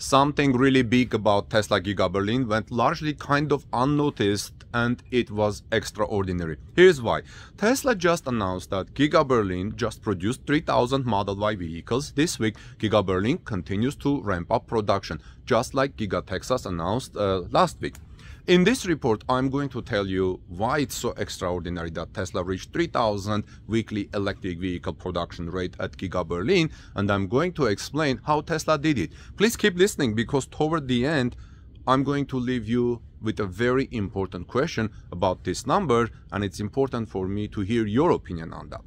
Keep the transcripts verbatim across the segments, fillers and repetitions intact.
Something really big about Tesla Giga Berlin went largely kind of unnoticed, and it was extraordinary. Here's why. Tesla just announced that Giga Berlin just produced three thousand Model Y vehicles this week. Giga Berlin continues to ramp up production, just like Giga Texas announced uh, last week. In this report, I'm going to tell you why it's so extraordinary that Tesla reached three thousand weekly electric vehicle production rate at Giga Berlin, and I'm going to explain how Tesla did it. Please keep listening, because toward the end, I'm going to leave you with a very important question about this number, and it's important for me to hear your opinion on that.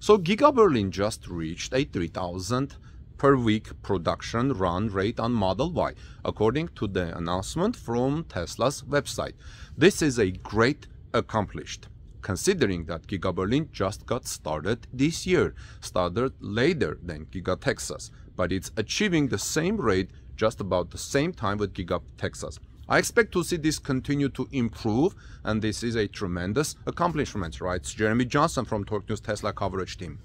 So Giga Berlin just reached a three thousand per week production run rate on Model Y, according to the announcement from Tesla's website. This is a great accomplishment, considering that Giga Berlin just got started this year, started later than Giga Texas, but it's achieving the same rate just about the same time with Giga Texas. I expect to see this continue to improve, and this is a tremendous accomplishment, writes Jeremy Johnson from Torque News Tesla coverage team.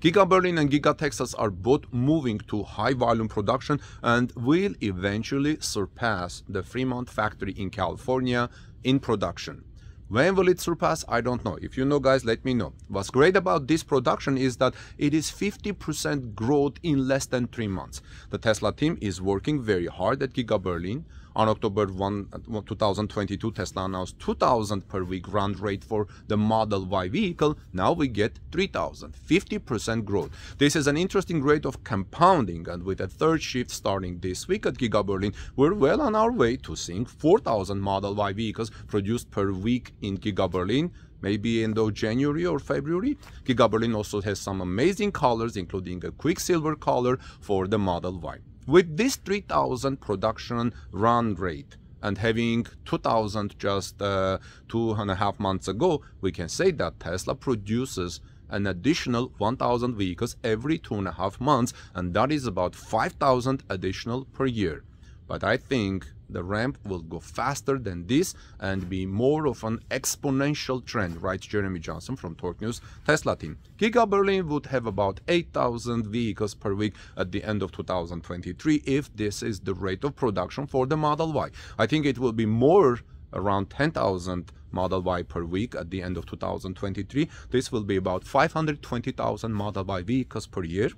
Giga Berlin and Giga Texas are both moving to high volume production and will eventually surpass the Fremont factory in California in production. When will it surpass? I don't know. If you know, guys, let me know. What's great about this production is that it is fifty percent growth in less than three months. The Tesla team is working very hard at Giga Berlin. On October first, two thousand twenty-two, Tesla announced two thousand per week run rate for the Model Y vehicle. Now we get three thousand, fifty percent growth. This is an interesting rate of compounding, and with a third shift starting this week at Giga Berlin, we're well on our way to seeing four thousand Model Y vehicles produced per week in Giga Berlin, maybe in January or February. Giga Berlin also has some amazing colors, including a quicksilver color for the Model Y. With this three thousand production run rate and having two thousand just uh, two and a half months ago, we can say that Tesla produces an additional one thousand vehicles every two and a half months, and that is about five thousand additional per year. But I think the ramp will go faster than this and be more of an exponential trend, writes Jeremy Johnson from Torque News Tesla team. Giga Berlin would have about eight thousand vehicles per week at the end of two thousand twenty-three if this is the rate of production for the Model Y. I think it will be more, around ten thousand Model Y per week at the end of two thousand twenty-three. This will be about five hundred twenty thousand Model Y vehicles per year.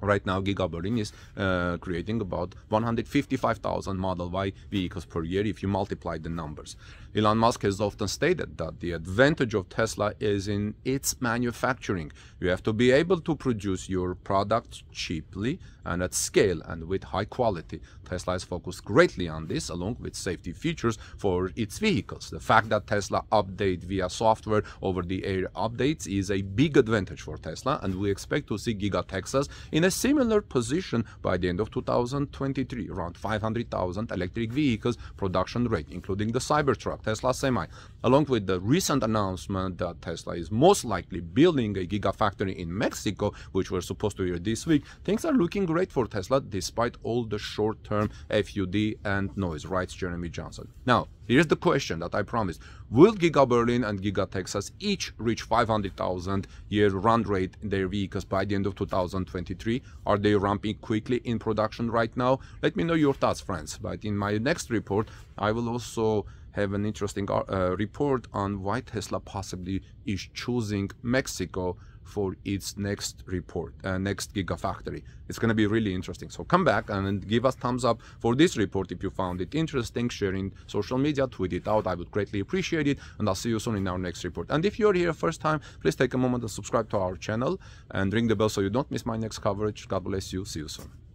Right now, Giga Berlin is uh, creating about one hundred fifty-five thousand Model Y vehicles per year if you multiply the numbers. Elon Musk has often stated that the advantage of Tesla is in its manufacturing. You have to be able to produce your products cheaply and at scale and with high quality. Tesla has focused greatly on this, along with safety features for its vehicles. The fact that Tesla updates via software over-the-air updates is a big advantage for Tesla, and we expect to see Giga Texas in a a similar position by the end of two thousand twenty-three, around five hundred thousand electric vehicles production rate, including the Cybertruck, Tesla Semi, along with the recent announcement that Tesla is most likely building a gigafactory in Mexico, which we're supposed to hear this week. Things are looking great for Tesla despite all the short-term F U D and noise, writes Jeremy Johnson. Now, here's the question that I promised. Will Giga Berlin and Giga Texas each reach five hundred thousand year run rate in their vehicles by the end of two thousand twenty-three? Are they ramping quickly in production right now? Let me know your thoughts, friends. But in my next report, I will also have an interesting uh, report on why Tesla possibly is choosing Mexico for its next report, uh, next Gigafactory. It's going to be really interesting. So come back and give us thumbs up for this report if you found it interesting. Share in social media, tweet it out. I would greatly appreciate it. And I'll see you soon in our next report. And if you're here first time, please take a moment and subscribe to our channel and ring the bell so you don't miss my next coverage. God bless you. See you soon.